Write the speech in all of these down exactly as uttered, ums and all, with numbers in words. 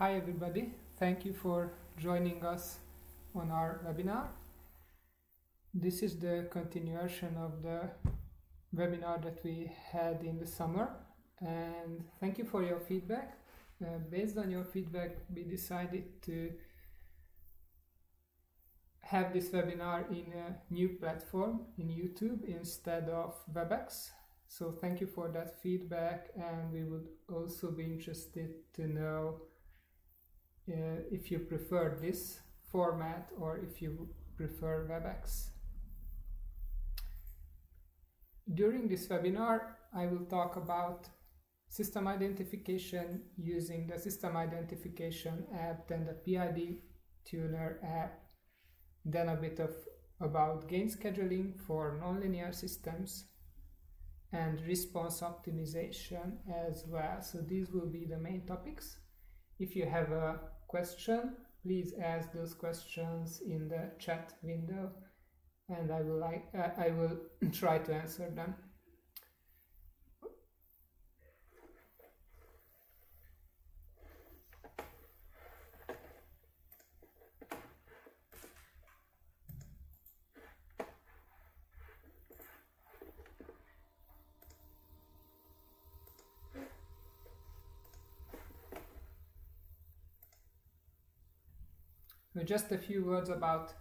Hi everybody, thank you for joining us on our webinar. This is the continuation of the webinar that we had in the summer, and thank you for your feedback. Uh, based on your feedback, we decided to have this webinar in a new platform, in YouTube, instead of WebEx. So thank you for that feedback, and we would also be interested to know Uh, if you prefer this format or if you prefer WebEx. During this webinar, I will talk about system identification using the System Identification App, then the P I D Tuner App, then a bit of about gain scheduling for nonlinear systems and response optimization as well. So these will be the main topics. If you have a question, please ask those questions in the chat window, and I will like uh, I will try to answer them. Just a few words about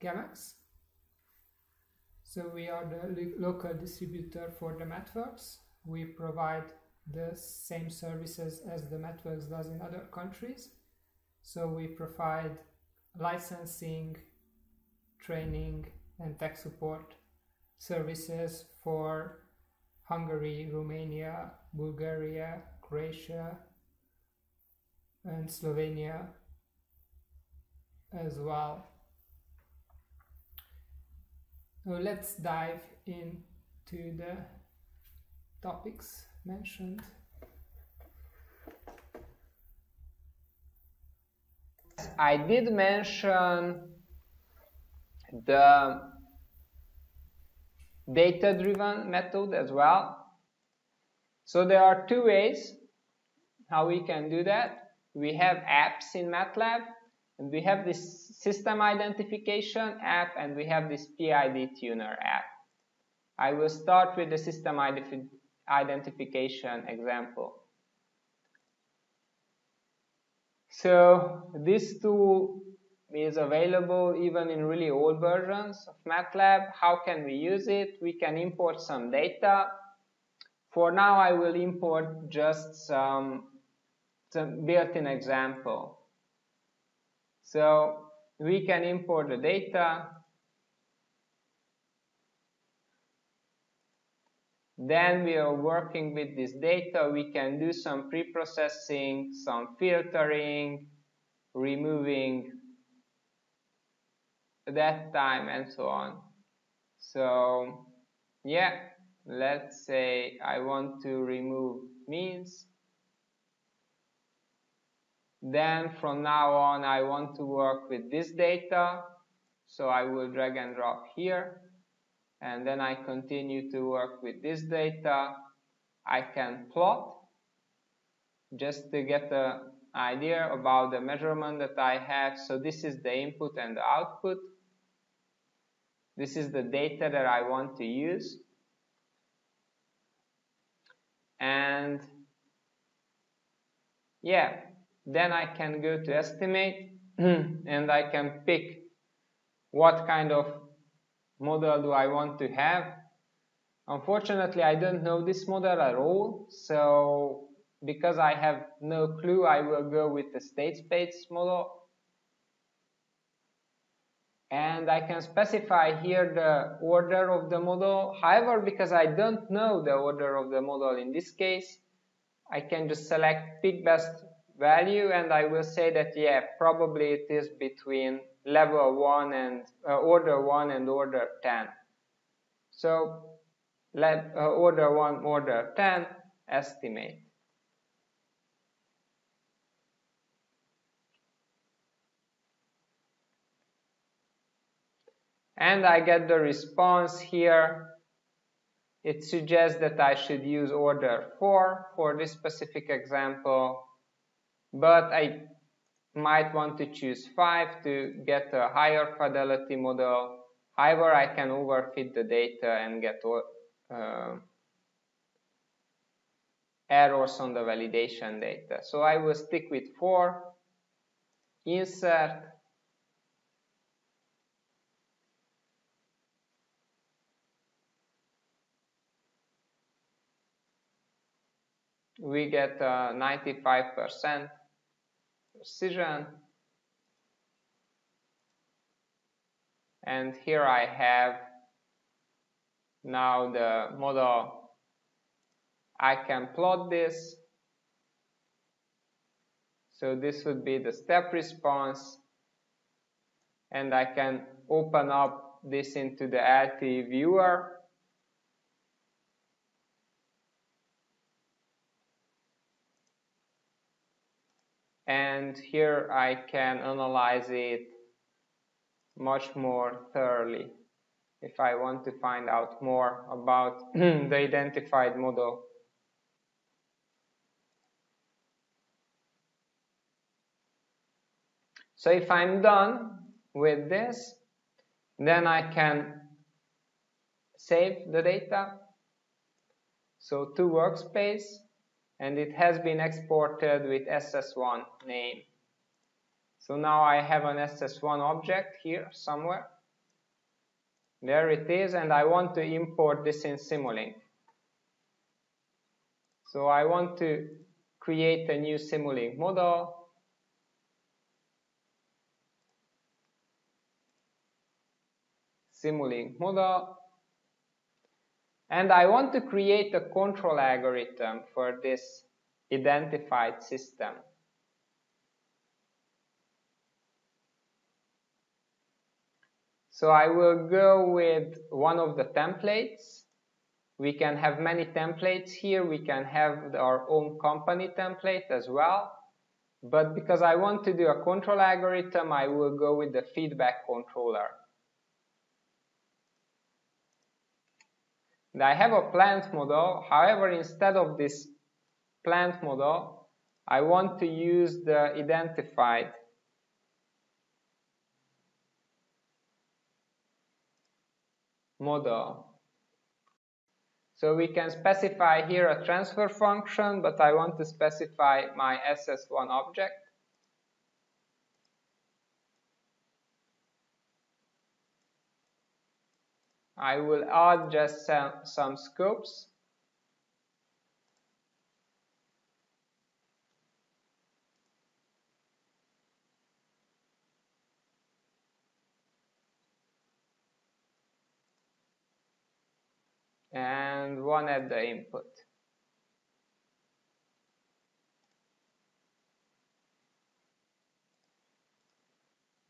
Gamax. So we are the local distributor for the MathWorks. We provide the same services as the MathWorks does in other countries. So we provide licensing, training, and tech support services for Hungary, Romania, Bulgaria, Croatia, and Slovenia as well. So let's dive into the topics mentioned. I did mention the data-driven method as well. So there are two ways how we can do that. We have apps in MATLAB, and we have this System Identification App, and we have this P I D Tuner App. I will start with the System identif- Identification example. So this tool is available even in really old versions of MATLAB. How can we use it? We can import some data. For now, I will import just some, some built-in example. So we can import the data, then we are working with this data, we can do some pre-processing, some filtering, removing that time and so on. So yeah, let's say I want to remove means. Then from now on I want to work with this data, so I will drag and drop here, and then I continue to work with this data. I can plot just to get an idea about the measurement that I have. So this is the input and the output. This is the data that I want to use, and yeah, then I can go to estimate and I can pick what kind of model do I want to have. Unfortunately, I don't know this model at all, so because I have no clue, I will go with the state space model. And I can specify here the order of the model. However, because I don't know the order of the model in this case, I can just select pick best value, and I will say that yeah, probably it is between level one and uh, order one and order ten. So let uh, order one, order ten, estimate. And I get the response here. It suggests that I should use order four for this specific example. but I might want to choose five to get a higher fidelity model. However, I can overfit the data and get uh, errors on the validation data. So I will stick with four, insert, we get uh, ninety-five percent precision, and here I have now the model. I can plot this, so this would be the step response, and I can open up this into the L T I viewer. And here I can analyze it much more thoroughly if I want to find out more about the identified model. So if I'm done with this, then I can save the data. So to workspace, and it has been exported with S S one name. So now I have an S S one object here somewhere. There it is, and I want to import this in Simulink. So I want to create a new Simulink model. Simulink model. And I want to create a control algorithm for this identified system. So I will go with one of the templates. We can have many templates here. We can have our own company template as well. But because I want to do a control algorithm, I will go with the feedback controller. I have a plant model. However, instead of this plant model, I want to use the identified model. So we can specify here a transfer function, but I want to specify my S S one object. I will add just some, some scopes. And one at the input.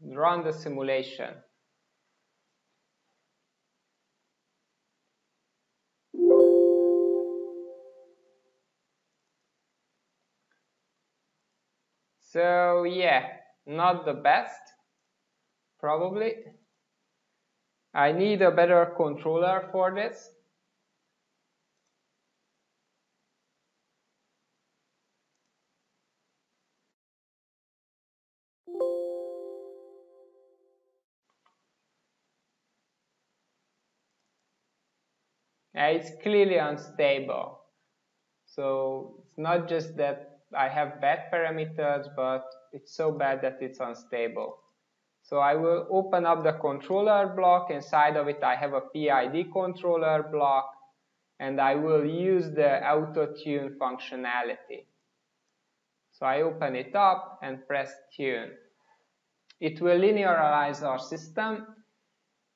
Run the simulation. So yeah, not the best, probably. I need a better controller for this. It's clearly unstable. So it's not just that I have bad parameters, but it's so bad that it's unstable. So I will open up the controller block. Inside of it, I have a P I D controller block, and I will use the auto-tune functionality. So I open it up and press tune. It will linearize our system.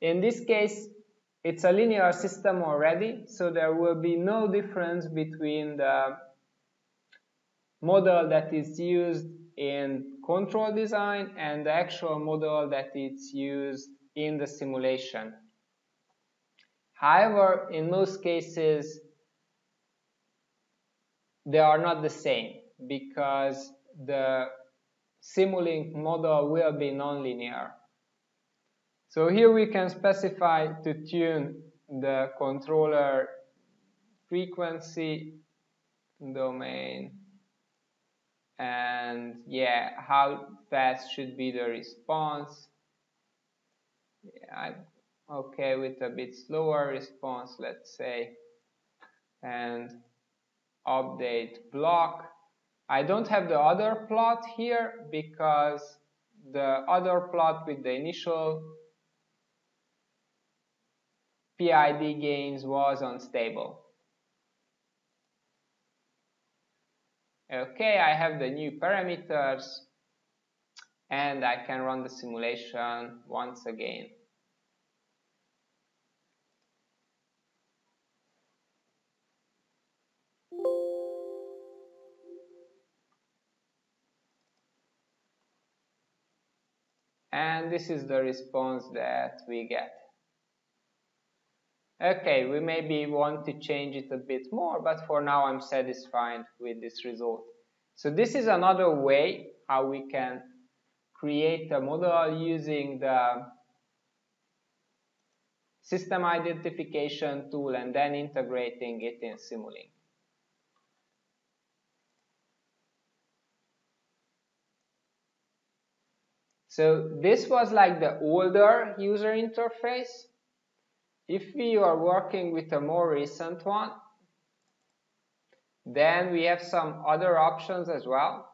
In this case, it's a linear system already, so there will be no difference between the model that is used in control design and the actual model that is used in the simulation. However, in most cases, they are not the same because the Simulink model will be nonlinear. So here we can specify to tune the controller frequency domain and yeah, how fast should be the response. Yeah, I'm okay with a bit slower response, let's say, and update block. I don't have the other plot here because the other plot with the initial P I D gains was unstable. Okay, I have the new parameters and I can run the simulation once again. And this is the response that we get. Okay, we maybe want to change it a bit more, but for now I'm satisfied with this result. So this is another way how we can create a model using the system identification tool and then integrating it in Simulink. So this was like the older user interface. If we are working with a more recent one, then we have some other options as well.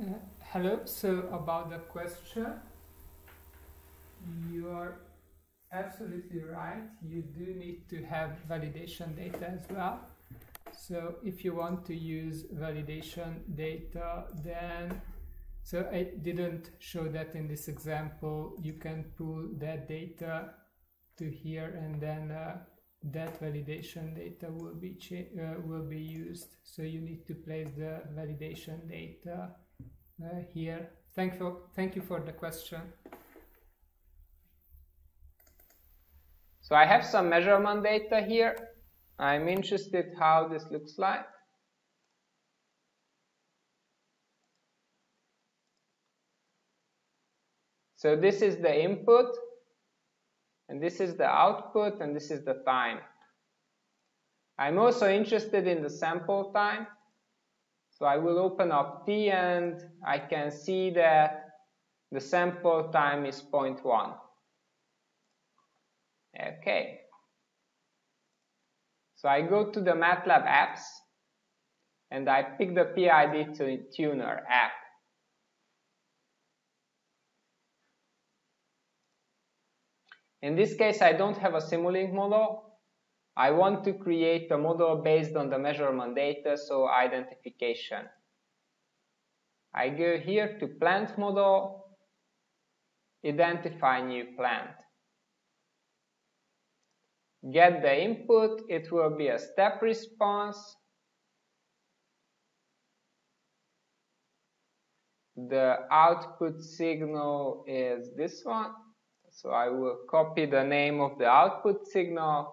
Uh, hello, so about the question, you are absolutely right. You do need to have validation data as well. So if you want to use validation data, then, so I didn't show that in this example, you can pull that data to here and then uh, that validation data will be, uh, will be used. So you need to place the validation data uh, here. Thank you, thank you for the question. So I have some measurement data here. I'm interested how this looks like. So this is the input, and this is the output, and this is the time. I'm also interested in the sample time. So I will open up T and I can see that the sample time is zero point one. Okay. So I go to the MATLAB apps and I pick the P I D Tuner app. In this case, I don't have a Simulink model. I want to create a model based on the measurement data, so identification. I go here to plant model, identify new plant. Get the input, it will be a step response. The output signal is this one. So I will copy the name of the output signal.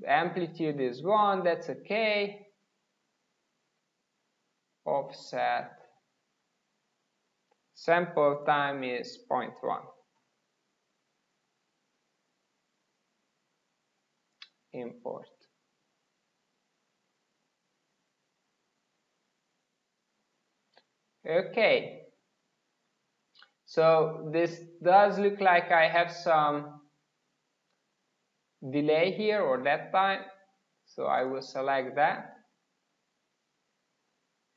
The amplitude is one, that's okay. Offset. Sample time is zero point one. Import. Okay. So this does look like I have some delay here or that time. So I will select that.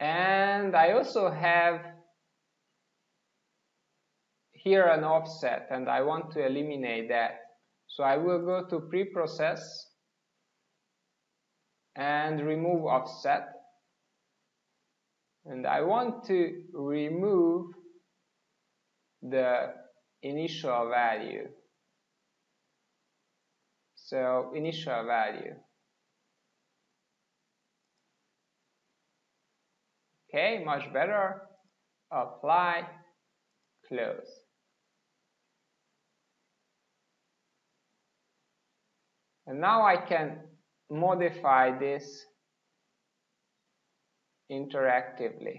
And I also have here an offset, and I want to eliminate that. So I will go to preprocess and remove offset. And I want to remove the initial value. So initial value. Okay, much better. Apply, close. And now I can modify this interactively.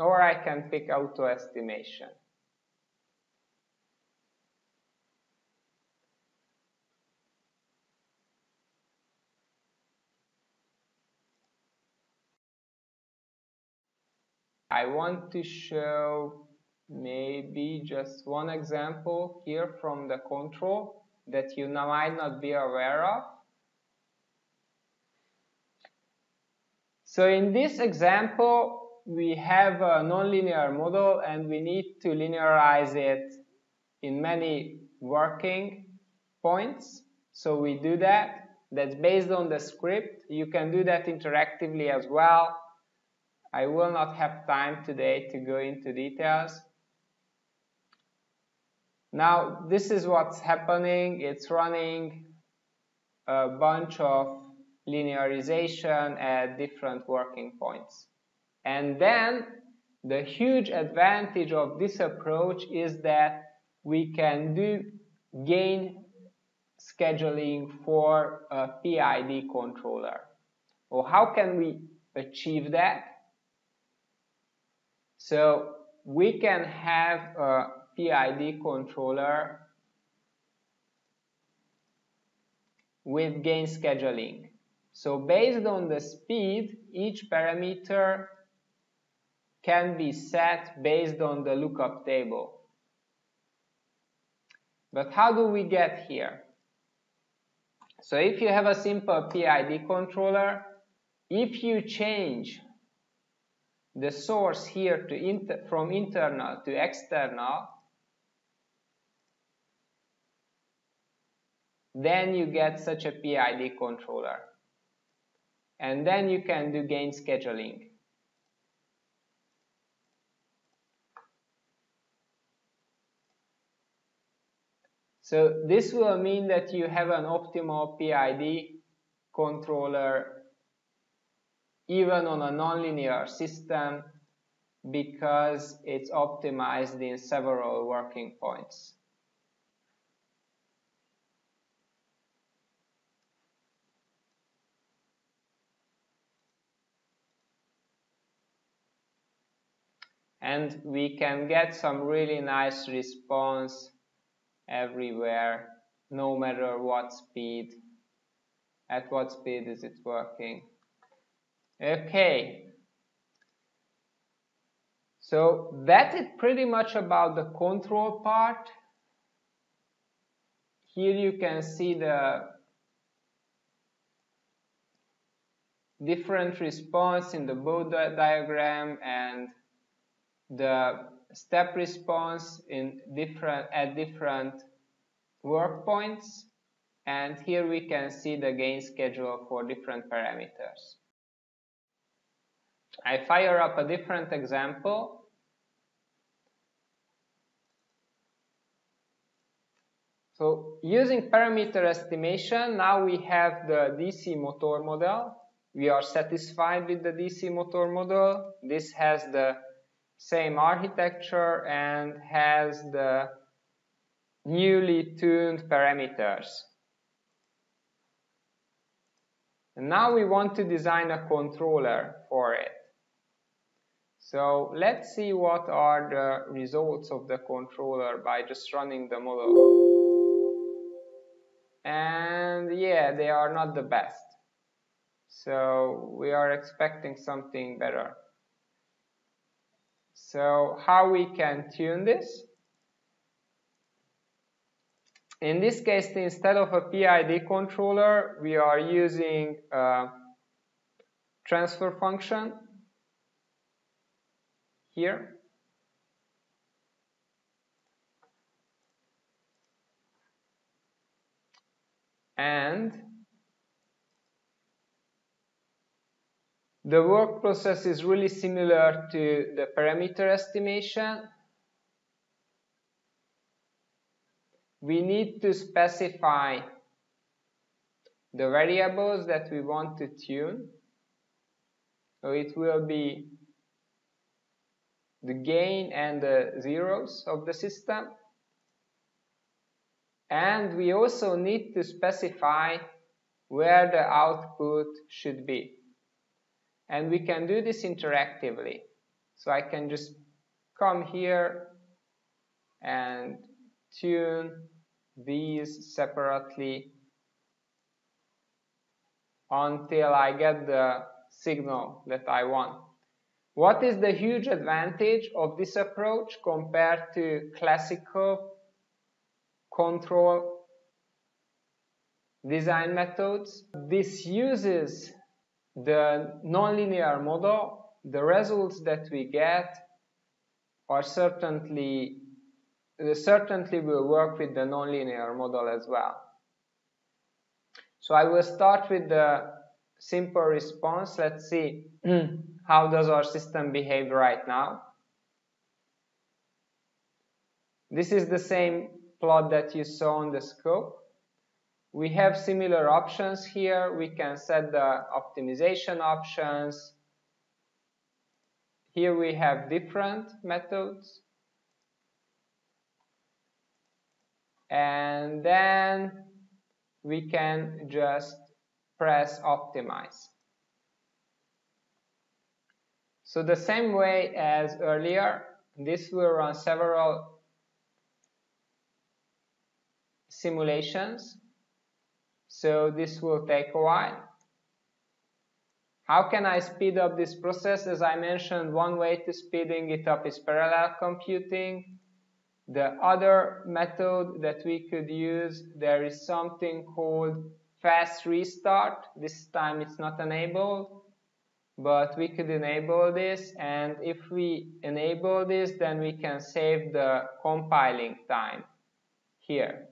or I can pick auto estimation. I want to show maybe just one example here from the control that you might not be aware of. So in this example, we have a nonlinear model and we need to linearize it in many working points. So we do that. That's based on the script. You can do that interactively as well. I will not have time today to go into details. Now, this is what's happening. It's running a bunch of linearization at different working points. And then the huge advantage of this approach is that we can do gain scheduling for a P I D controller. Well, how can we achieve that? So we can have a P I D controller with gain scheduling. So based on the speed, each parameter can be set based on the lookup table. But how do we get here? So if you have a simple P I D controller, if you change the source here to inter from internal to external, then you get such a P I D controller. And then you can do gain scheduling. So this will mean that you have an optimal P I D controller even on a nonlinear system because it's optimized in several working points. And we can get some really nice response everywhere, no matter what speed, at what speed is it working. Okay, so that is pretty much about the control part. Here you can see the different response in the Bode diagram and the step response in different at different work points, and here we can see the gain schedule for different parameters. I fire up a different example. So using parameter estimation, now we have the D C motor model. We are satisfied with the D C motor model. This has the same architecture and has the newly tuned parameters. And now we want to design a controller for it. So let's see what are the results of the controller by just running the model. And yeah, they are not the best. So we are expecting something better. So how we can tune this? In this case, instead of a P I D controller, we are using a transfer function here. And the work process is really similar to the parameter estimation. We need to specify the variables that we want to tune. So it will be the gain and the zeros of the system. And we also need to specify where the output should be. And we can do this interactively. So I can just come here and tune these separately until I get the signal that I want. What is the huge advantage of this approach compared to classical control design methods? This uses the nonlinear model. The results that we get are certainly certainly will work with the nonlinear model as well. So I will start with the simple response. Let's see how does our system behave right now. This is the same plot that you saw on the scope. We have similar options here. We can set the optimization options. Here we have different methods. And then we can just press optimize. So the same way as earlier, this will run several simulations. So this will take a while. How can I speed up this process? As I mentioned, one way to speeding it up is parallel computing. The other method that we could use, there is something called fast restart. This time it's not enabled, but we could enable this. And if we enable this, then we can save the compiling time here.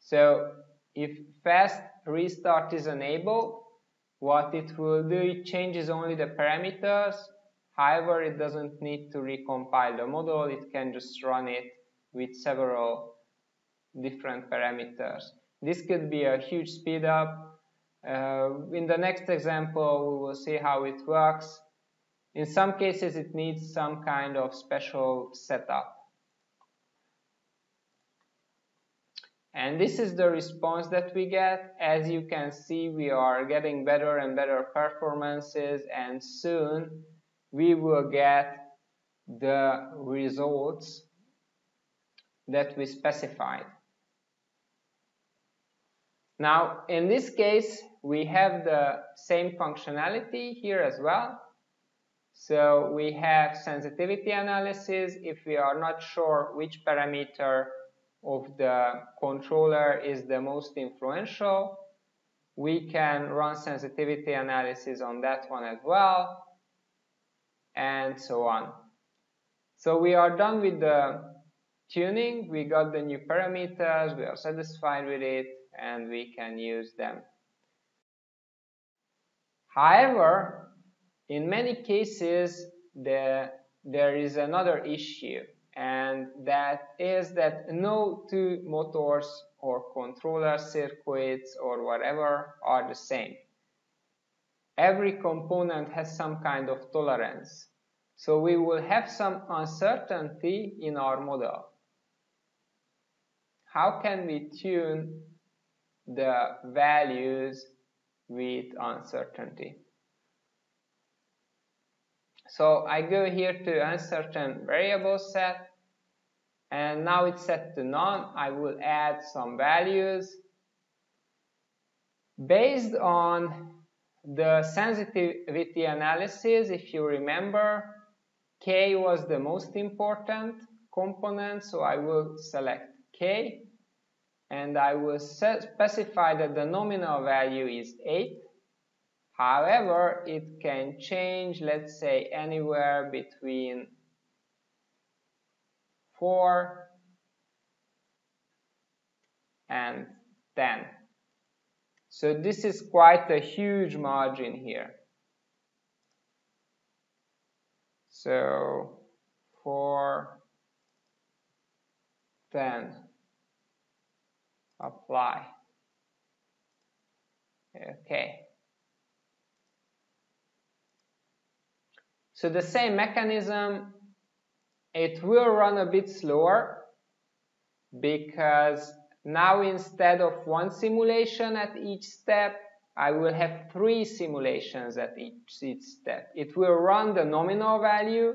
So if fast restart is enabled, what it will do, it changes only the parameters. However, it doesn't need to recompile the model. It can just run it with several different parameters. This could be a huge speed up. Uh, in the next example, we will see how it works. In some cases, it needs some kind of special setup. And this is the response that we get. As you can see, we are getting better and better performances, and soon we will get the results that we specified. Now, in this case, we have the same functionality here as well. So we have sensitivity analysis. If we are not sure which parameter of the controller is the most influential, we can run sensitivity analysis on that one as well, and so on. So we are done with the tuning. We got the new parameters, we are satisfied with it, and we can use them. However, in many cases, the, there is another issue. And that is that no two motors or controller circuits or whatever are the same. Every component has some kind of tolerance. So we will have some uncertainty in our model. How can we tune the values with uncertainty? So I go here to uncertain variable set. And now it's set to none. I will add some values. Based on the sensitivity analysis, if you remember, K was the most important component. So I will select K. And I will set, specify that the nominal value is eight. However, it can change, let's say, anywhere between four and ten. So this is quite a huge margin here. So four, ten, apply. Okay. So the same mechanism, it will run a bit slower because now instead of one simulation at each step, I will have three simulations at each, each step. It will run the nominal value,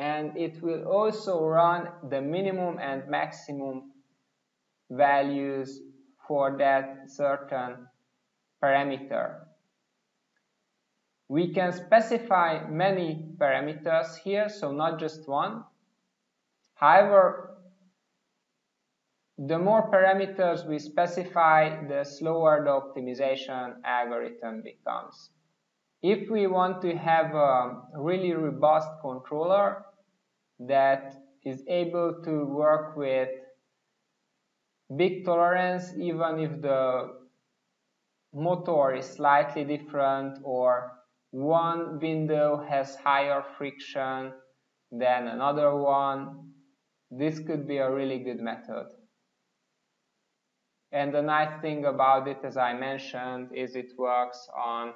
and it will also run the minimum and maximum values for that certain parameter. We can specify many parameters here, so not just one. However, the more parameters we specify, the slower the optimization algorithm becomes. If we want to have a really robust controller that is able to work with big tolerance, even if the motor is slightly different or one window has higher friction than another one, this could be a really good method. And the nice thing about it, as I mentioned, is it works on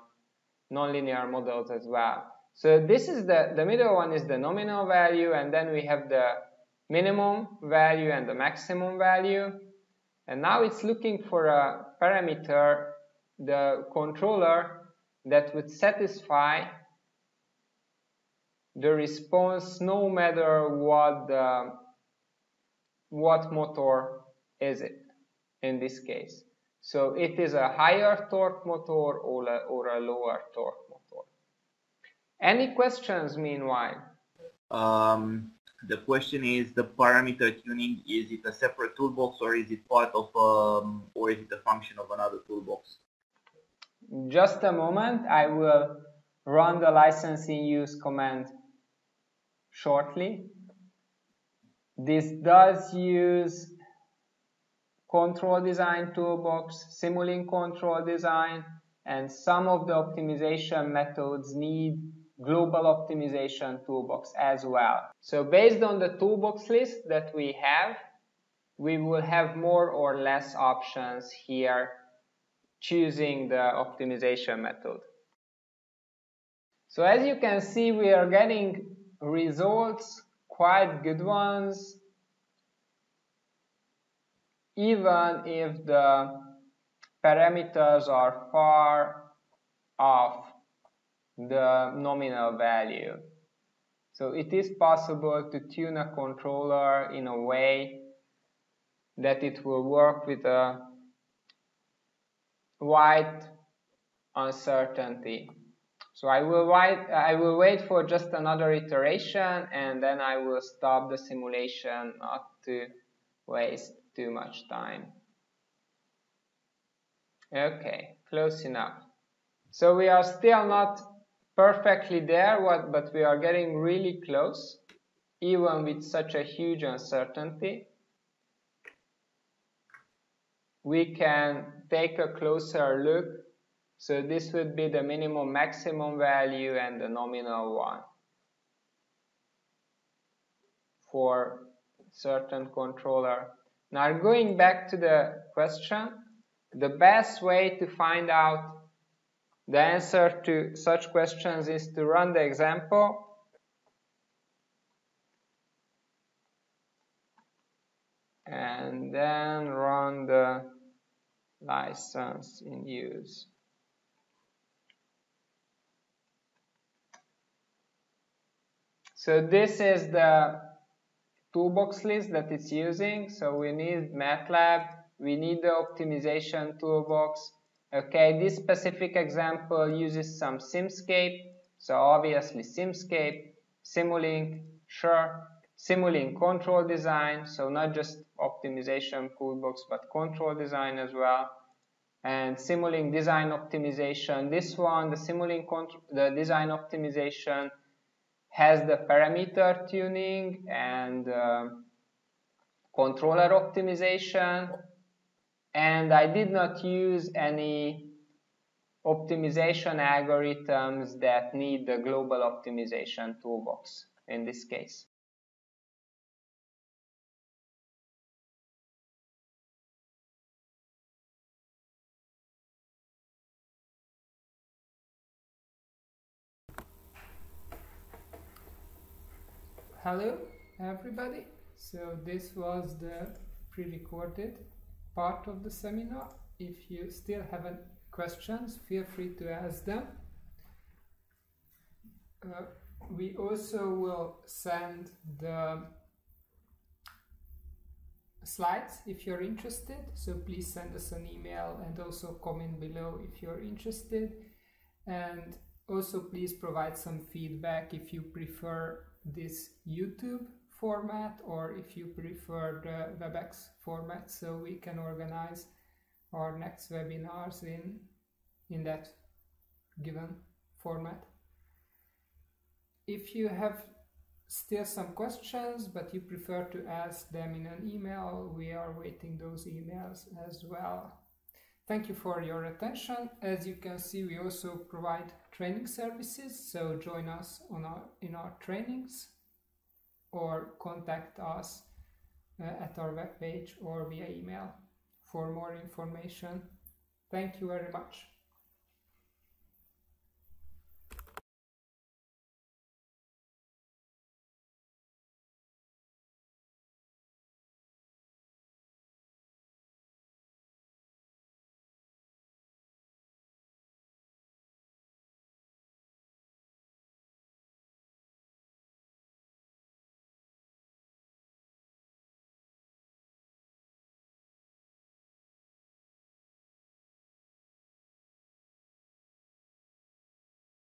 nonlinear models as well. So this is the, the middle one is the nominal value, and then we have the minimum value and the maximum value. And now it's looking for a parameter, the controller, that would satisfy the response no matter what, the, what motor is it. In this case, so it is a higher torque motor or a, or a lower torque motor. Any questions meanwhile? Um, the question is, the parameter tuning, is it a separate toolbox or is it part of um, or is it a function of another toolbox? Just a moment, I will run the licensing use command shortly. This does use Control Design Toolbox, Simulink Control Design, and some of the optimization methods need Global Optimization Toolbox as well. So based on the toolbox list that we have, we will have more or less options here choosing the optimization method. So as you can see, we are getting results, quite good ones, even if the parameters are far off the nominal value. So it is possible to tune a controller in a way that it will work with a wide uncertainty. So I will wait, I will wait for just another iteration, and then I will stop the simulation not to waste too much time. Okay, close enough. So we are still not perfectly there, but we are getting really close, even with such a huge uncertainty. We can take a closer look. So this would be the minimum, maximum value and the nominal one for certain controller. Now, going back to the question, the best way to find out the answer to such questions is to run the example. And then run the license in use. So this is the toolbox list that it's using. So we need MATLAB, we need the optimization toolbox. Okay, this specific example uses some Simscape, so obviously Simscape, Simulink, sure, Simulink Control Design, so not just optimization toolbox but control design as well, and Simulink Design Optimization. This one, the Simulink Control, the Design Optimization, has the parameter tuning and uh, controller optimization, and I did not use any optimization algorithms that need the global optimization toolbox in this case. Hello everybody, so this was the pre-recorded part of the seminar. If you still haven't questions, feel free to ask them. Uh, we also will send the slides if you're interested, so please send us an email and also comment below if you're interested, and also please provide some feedback if you prefer this YouTube format or if you prefer the WebEx format, so we can organize our next webinars in in that given format. If you have still some questions but you prefer to ask them in an email, we are waiting those emails as well. Thank you for your attention. As you can see, we also provide training services, so join us on our in our trainings or contact us uh, at our webpage or via email for more information. Thank you very much.